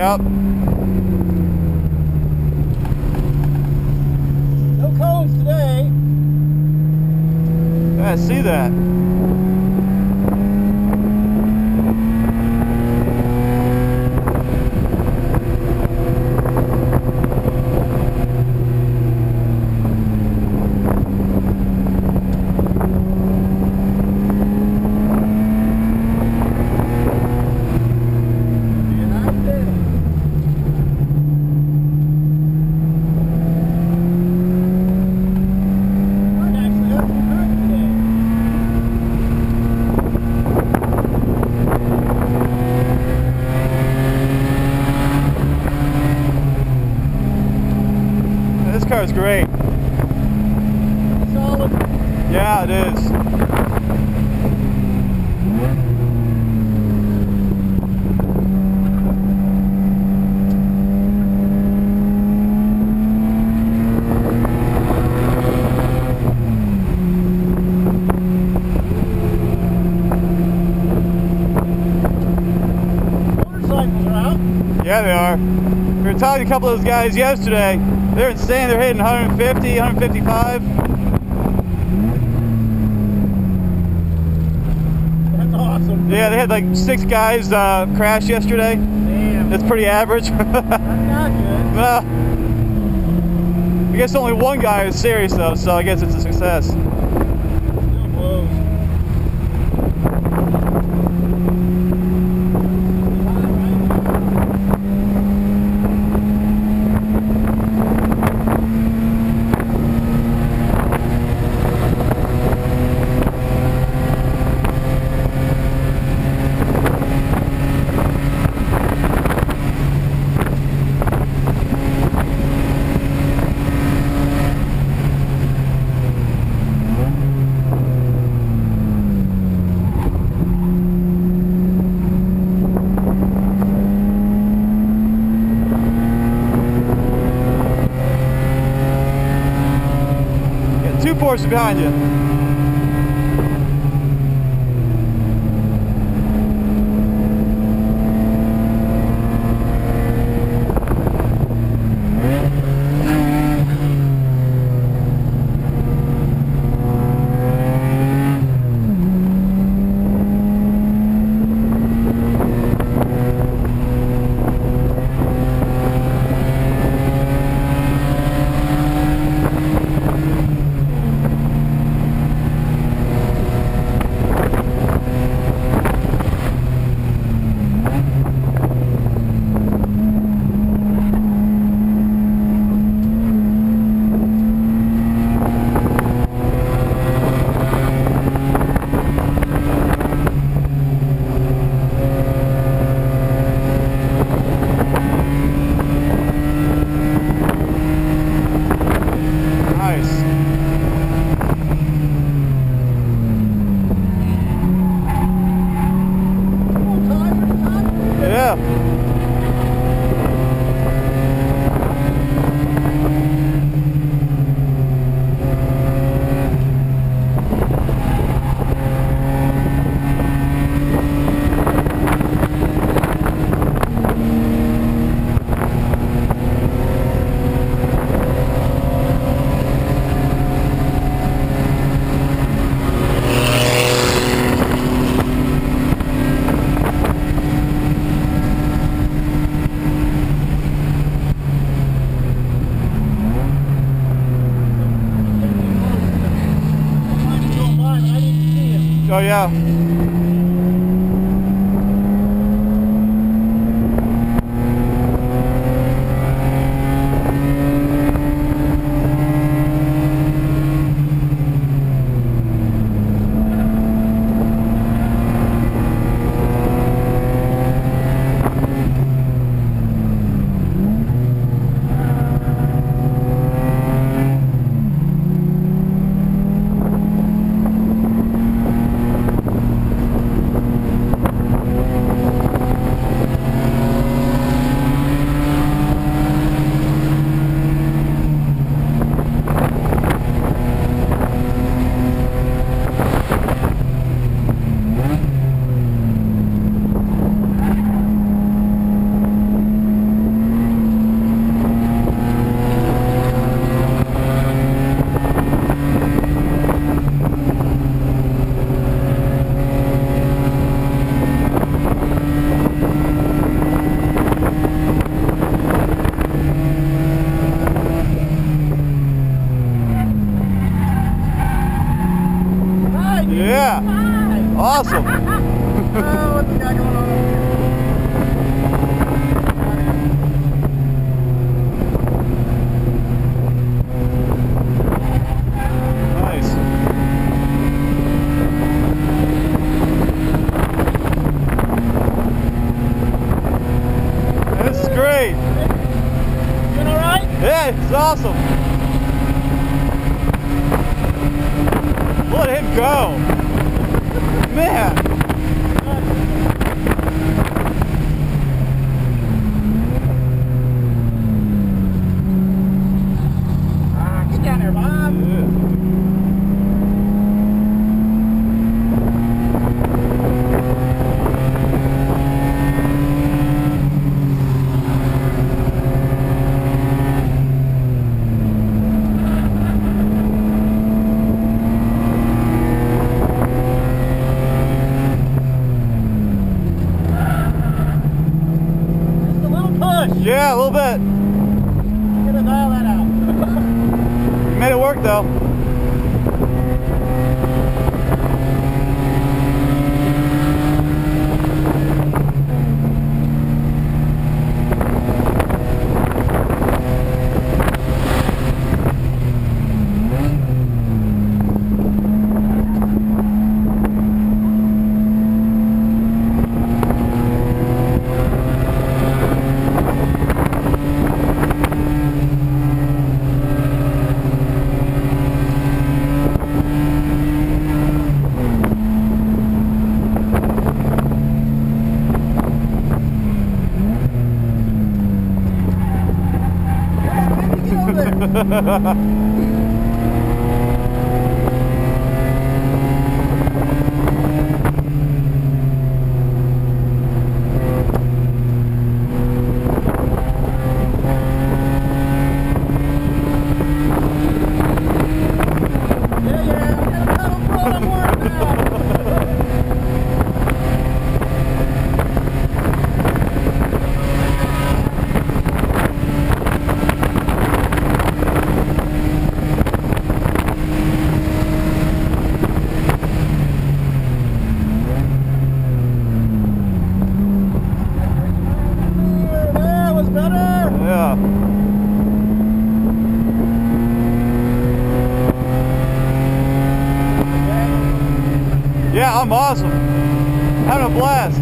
Yep. No cones today. Yeah, I see that. This car is great. It's solid. Yeah, it is. Motorcycles are out. Yeah, they are. We were talking to a couple of those guys yesterday. They're insane, they're hitting 150, 155. That's awesome. Yeah, they had like 6 guys crash yesterday. Damn. That's pretty average. That's not good. Well, I guess only one guy is serious though, so I guess it's a success. Still blows. Force behind you. Oh yeah. awesome. Oh, what's the guy going on over here? Yeah, it's awesome. Let him go. Man. Get down there, Bob. Yeah, a little bit. Look at all that out. You made it work though. Yeah, I'm awesome. Having a blast.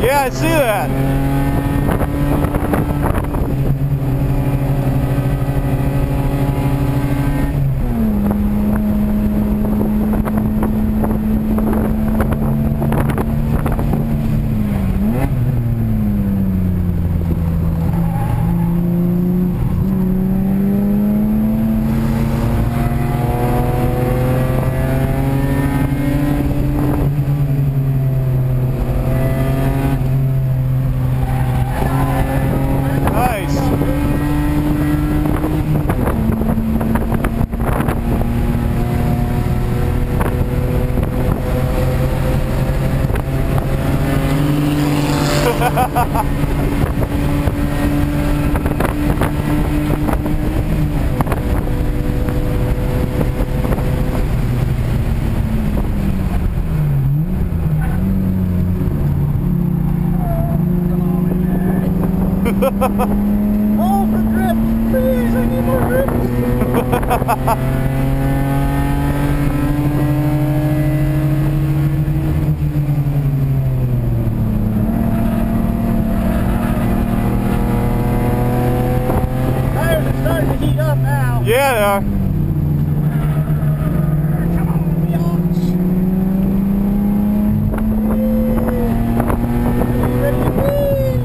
Yeah, I see that. Oh, for grip! Please, I need more grip! Tires are starting to heat up now. Yeah, they are. Come on, bitch! Are you ready to be?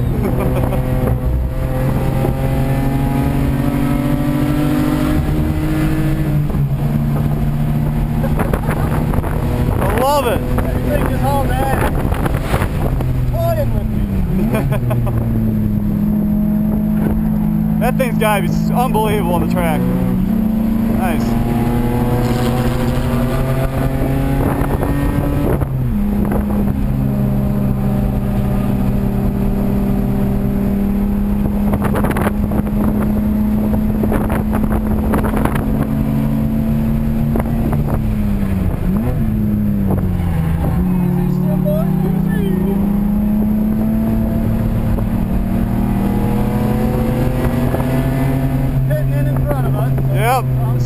That dive is unbelievable on the track. Nice.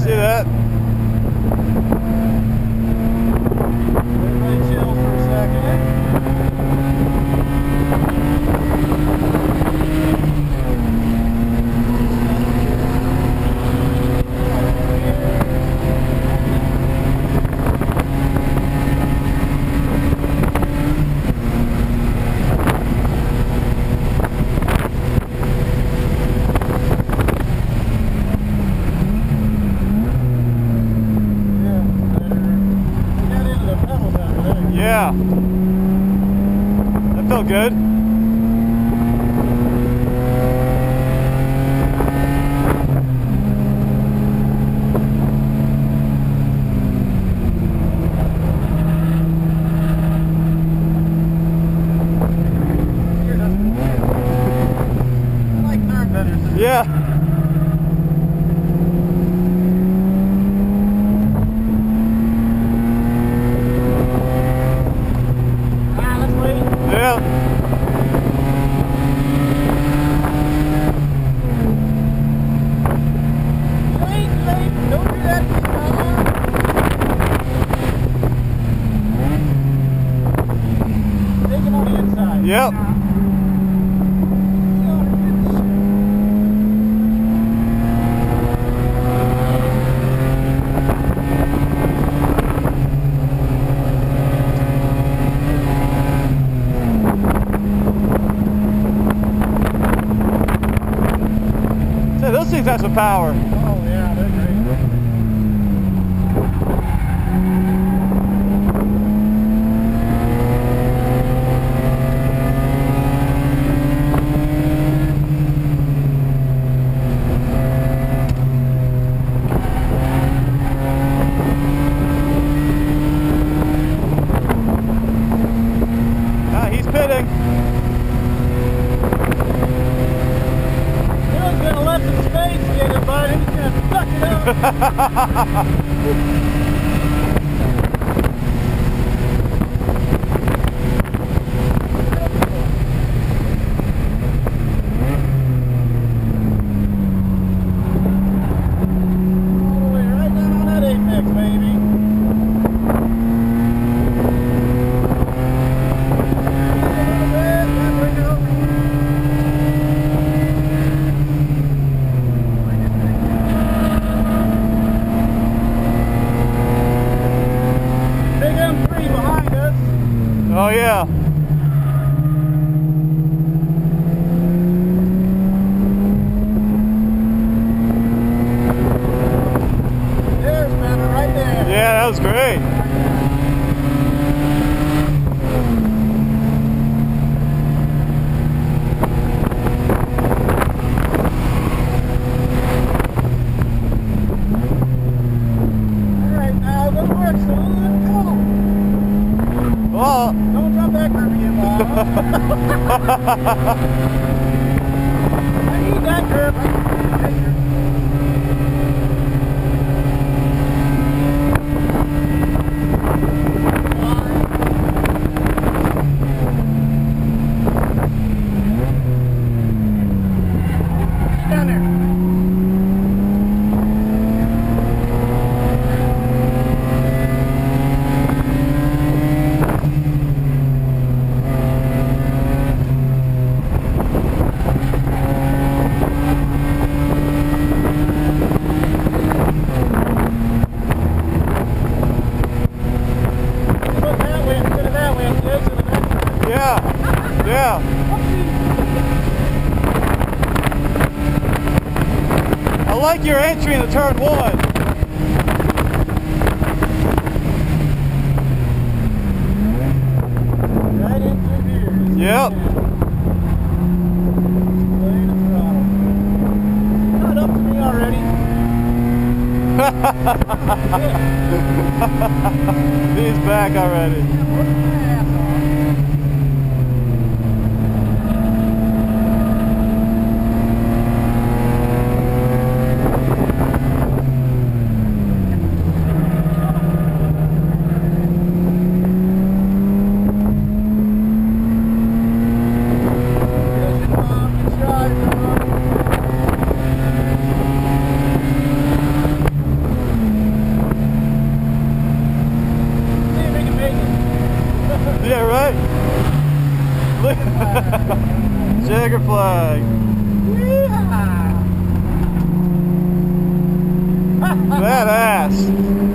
Yeah, that felt good. I like third betters. Yeah. Yep. So those things have some power. Oh yeah, they're great. Oh yeah. There's Maverick right there. Yeah, that was great. I need that curve. I like your entry into turn one. Right into here. Yep. He's back already. Yeah, right? Look. Jagger flag. Yeah. Badass.